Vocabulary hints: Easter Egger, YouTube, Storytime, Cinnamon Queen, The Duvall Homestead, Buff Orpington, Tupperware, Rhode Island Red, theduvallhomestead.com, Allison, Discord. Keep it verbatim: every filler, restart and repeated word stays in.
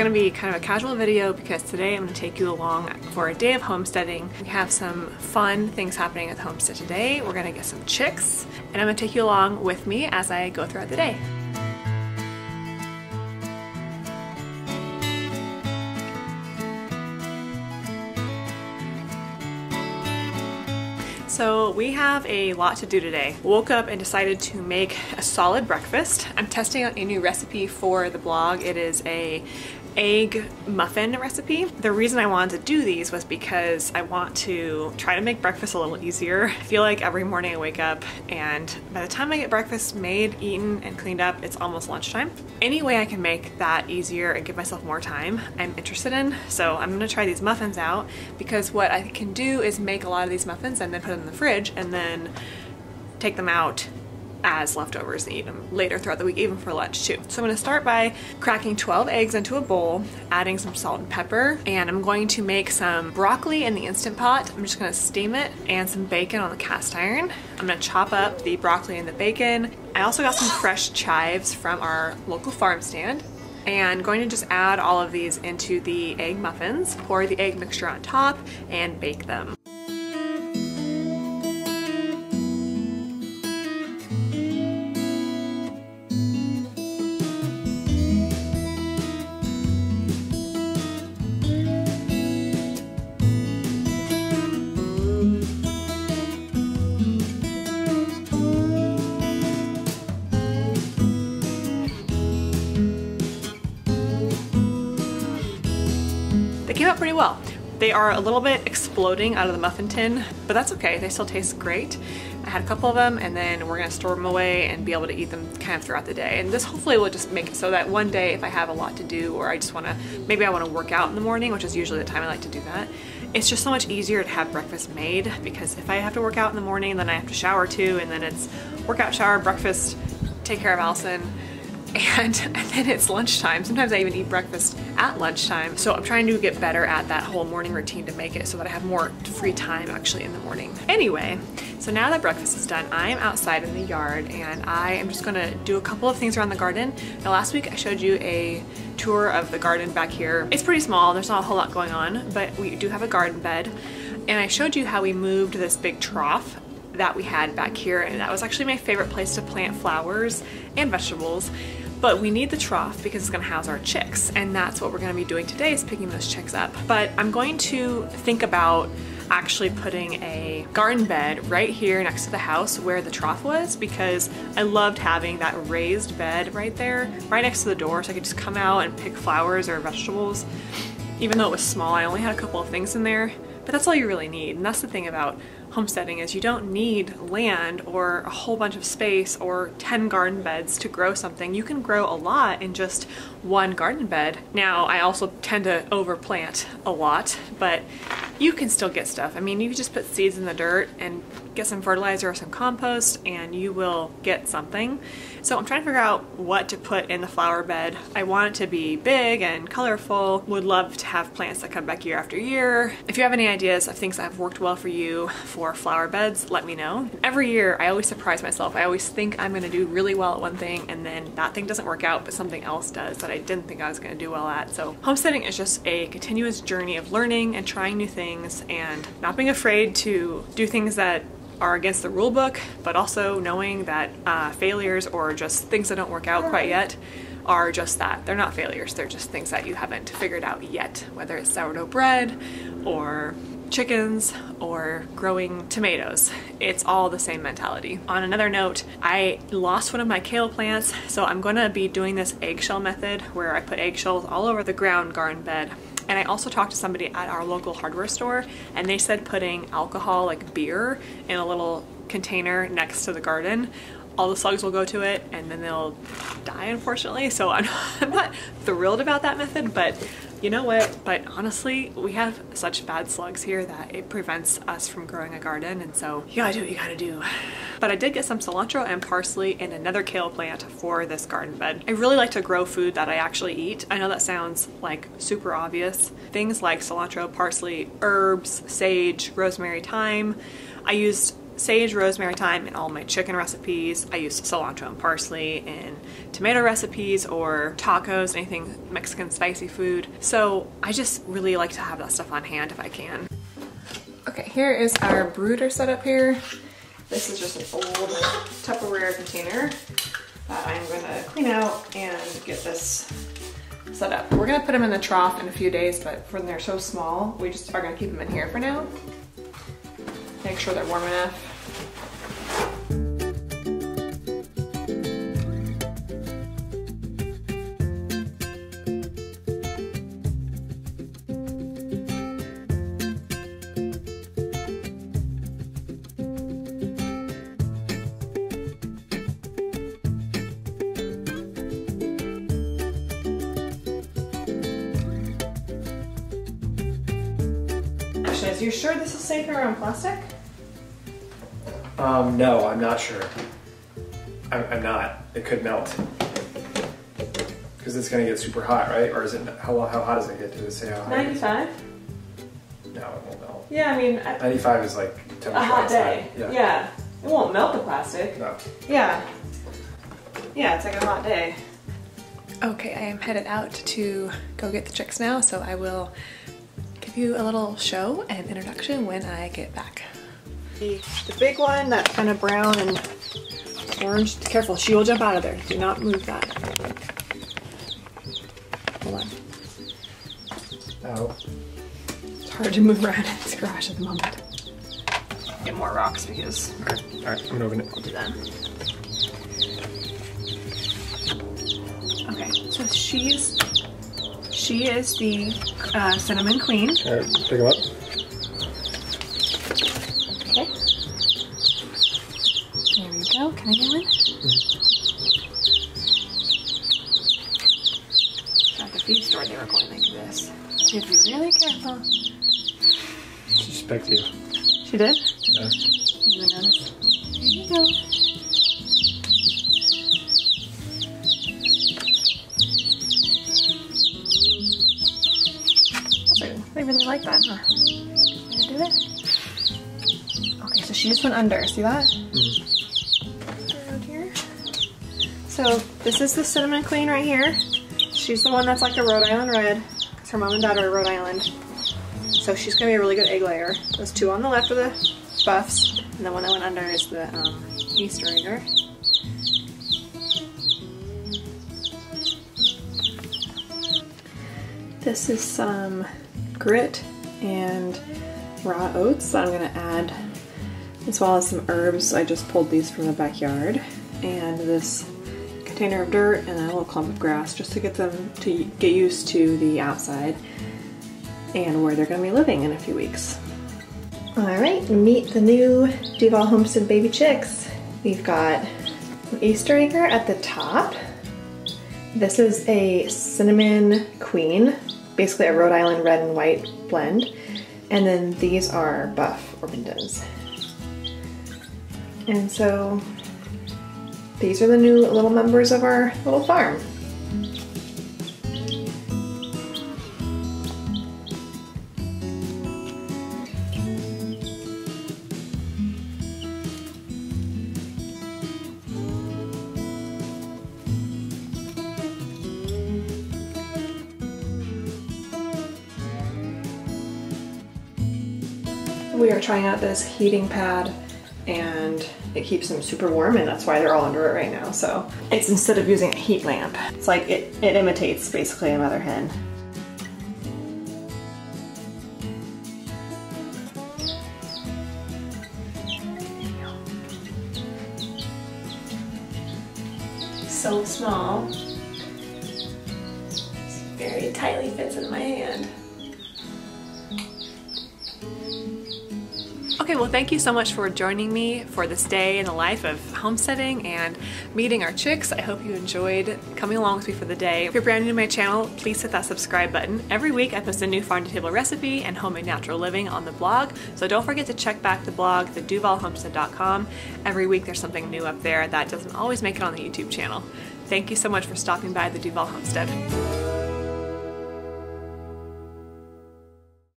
going to be kind of a casual video because today I'm going to take you along for a day of homesteading. We have some fun things happening at the homestead today. We're going to get some chicks, and I'm going to take you along with me as I go throughout the day. So we have a lot to do today. Woke up and decided to make a solid breakfast. I'm testing out a new recipe for the blog. It is a egg muffin recipe. The reason I wanted to do these was because I want to try to make breakfast a little easier. I feel like every morning I wake up and by the time I get breakfast made, eaten, and cleaned up, it's almost lunchtime. Any way I can make that easier and give myself more time, I'm interested in. So I'm gonna try these muffins out because what I can do is make a lot of these muffins and then put them in the fridge and then take them out as leftovers and eat them later throughout the week, even for lunch too. So I'm going to start by cracking twelve eggs into a bowl, adding some salt and pepper, and I'm going to make some broccoli in the Instant Pot. I'm just going to steam it, and some bacon on the cast iron. I'm going to chop up the broccoli and the bacon. I also got some fresh chives from our local farm stand, and going to just add all of these into the egg muffins, pour the egg mixture on top, and bake them. Came out pretty well. They are a little bit exploding out of the muffin tin, but that's okay. They still taste great. I had a couple of them, and then we're gonna store them away and be able to eat them kind of throughout the day. And this hopefully will just make it so that one day if I have a lot to do, or I just wanna, maybe I wanna work out in the morning, which is usually the time I like to do that. It's just so much easier to have breakfast made, because if I have to work out in the morning, then I have to shower too, and then it's workout, shower, breakfast, take care of Allison, And, and then it's lunchtime. Sometimes I even eat breakfast at lunchtime. So I'm trying to get better at that whole morning routine to make it so that I have more free time actually in the morning. Anyway, so now that breakfast is done, I am outside in the yard and I am just gonna do a couple of things around the garden. Now last week I showed you a tour of the garden back here. It's pretty small, there's not a whole lot going on, but we do have a garden bed. And I showed you how we moved this big trough that we had back here, and that was actually my favorite place to plant flowers and vegetables. But we need the trough because it's gonna house our chicks, and that's what we're gonna be doing today, is picking those chicks up. But I'm going to think about actually putting a garden bed right here next to the house where the trough was, because I loved having that raised bed right there, right next to the door, so I could just come out and pick flowers or vegetables. Even though it was small, I only had a couple of things in there, but that's all you really need. And that's the thing about homesteading, is you don't need land or a whole bunch of space or ten garden beds to grow something. You can grow a lot in just one garden bed. Now, I also tend to overplant a lot, but you can still get stuff. I mean, you can just put seeds in the dirt and get some fertilizer or some compost and you will get something. So I'm trying to figure out what to put in the flower bed. I want it to be big and colorful. Would love to have plants that come back year after year. If you have any ideas of things that have worked well for you for flower beds, let me know. Every year I always surprise myself. I always think I'm gonna do really well at one thing and then that thing doesn't work out, but something else does that I didn't think I was gonna do well at. So homesteading is just a continuous journey of learning and trying new things and not being afraid to do things that are against the rule book, but also knowing that uh, failures or just things that don't work out quite yet are just that. They're not failures, they're just things that you haven't figured out yet, whether it's sourdough bread or chickens or growing tomatoes. It's all the same mentality. On another note, I lost one of my kale plants, so I'm gonna be doing this eggshell method where I put eggshells all over the ground garden bed. And I also talked to somebody at our local hardware store, and they said putting alcohol, like beer, in a little container next to the garden, all the slugs will go to it and then they'll die, unfortunately. So I'm not thrilled about that method, but you know what? But honestly, we have such bad slugs here that it prevents us from growing a garden, and so you gotta do what you gotta do. But I did get some cilantro and parsley and another kale plant for this garden bed. I really like to grow food that I actually eat. I know that sounds like super obvious. Things like cilantro, parsley, herbs, sage, rosemary, thyme. I used sage, rosemary, thyme in all my chicken recipes. I use cilantro and parsley in tomato recipes or tacos, anything Mexican spicy food. So I just really like to have that stuff on hand if I can. Okay, here is our brooder setup here. This is just an old Tupperware container that I'm gonna clean out and get this set up. We're gonna put them in the trough in a few days, but when they're so small, we just are gonna keep them in here for now. Make sure they're warm enough. Is you sure this is safer on plastic? Um, no, I'm not sure. I'm, I'm not. It could melt. Because it's going to get super hot, right? Or is it, how, how hot does it get? Does it say how hot? ninety-five? No, it won't melt. Yeah, I mean... I, ninety-five is like temperature a hot outside. Day. Yeah. Yeah. It won't melt the plastic. No. Yeah. Yeah, it's like a hot day. Okay, I am headed out to go get the chicks now, so I will you a little show and introduction when I get back. The, the big one that's kind of brown and orange, careful, she will jump out of there. Do not move that. Hold on. Oh. It's hard to move around in this garage at the moment. Get more rocks because... Alright, alright, I'm gonna open it. We'll do that. Okay, so she's... She is the uh, Cinnamon Queen. All right, pick them up. Okay. There we go. Can I get one? Mm-hmm. At the feed store, they were going like this. You have to be really careful. She suspects you. She did? Yeah. You didn't notice? There you go. I really like that, huh? Did I do it? Okay, so she just went under. See that? Mm-hmm. Around here. So this is the Cinnamon Queen right here. She's the one that's like a Rhode Island Red, because her mom and dad are Rhode Island. So she's gonna be a really good egg layer. Those two on the left are the buffs, and the one that went under is the um, Easter Egger. This is some grit and raw oats that I'm gonna add, as well as some herbs. I just pulled these from the backyard, and this container of dirt and a little clump of grass, just to get them to get used to the outside and where they're gonna be living in a few weeks. All right, meet the new Duvall Homestead baby chicks. We've got an Easter Egger at the top. This is a Cinnamon Queen, basically a Rhode Island red and white blend. And then these are Buff Orpingtons. And so these are the new little members of our little farm. We are trying out this heating pad, and it keeps them super warm, and that's why they're all under it right now. So it's instead of using a heat lamp, it's like it, it imitates basically a mother hen. So small, it's very tightly fits in my hand. Okay, well thank you so much for joining me for this day in the life of homesteading and meeting our chicks. I hope you enjoyed coming along with me for the day. If you're brand new to my channel, please hit that subscribe button. Every week I post a new farm to table recipe and homemade natural living on the blog, so don't forget to check back the blog, the duvall homestead dot com. Every week there's something new up there that doesn't always make it on the YouTube channel. Thank you so much for stopping by the Duvall Homestead.